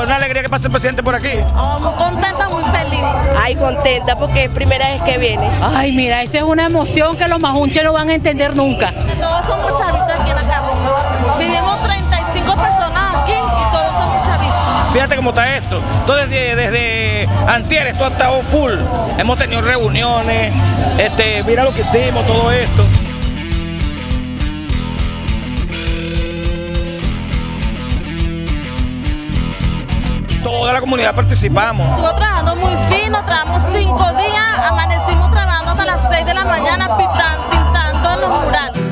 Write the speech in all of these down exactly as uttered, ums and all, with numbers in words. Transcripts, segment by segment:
Una alegría que pase el presidente por aquí. Oh, muy contenta, muy feliz. Ay, contenta porque es primera vez que viene. Ay, mira, eso es una emoción que los majunches no van a entender nunca. Todos son muchachitos aquí en la casa. Vivimos treinta y cinco personas aquí y todos son muchachitos. Fíjate cómo está esto. Entonces, desde, desde antier esto ha estado full. Hemos tenido reuniones, este, mira lo que hicimos, todo esto. Toda la comunidad participamos. Estuvo trabajando muy fino, trabajamos cinco días, amanecimos trabajando hasta las seis de la mañana pintando, pintando en los murales.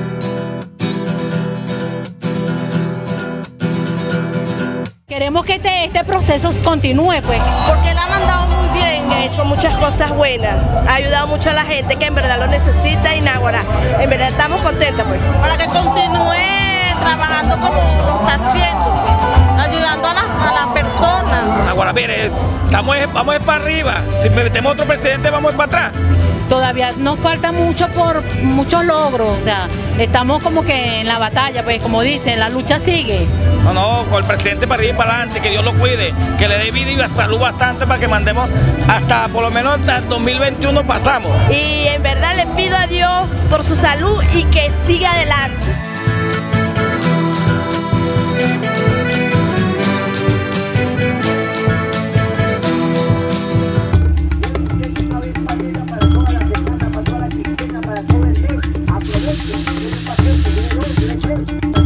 Queremos que este, este proceso continúe, pues. Porque él ha mandado muy bien, ha hecho muchas cosas buenas, ha ayudado mucho a la gente que en verdad lo necesita y náguara, en verdad estamos contentas, pues. Para que continúe trabajando como está haciendo, pues, ayudando a las a la personas. Ahora, mire, estamos, vamos a ir para arriba. Si metemos otro presidente, vamos a ir para atrás. Todavía nos falta mucho por muchos logros. O sea, estamos como que en la batalla, pues, como dicen, la lucha sigue. No, no, con el presidente para ir para adelante, que Dios lo cuide, que le dé vida y la salud bastante para que mandemos hasta, por lo menos, hasta el dos mil veintiuno pasamos. Y en verdad le pido a Dios por su salud y que siga adelante. Thank you.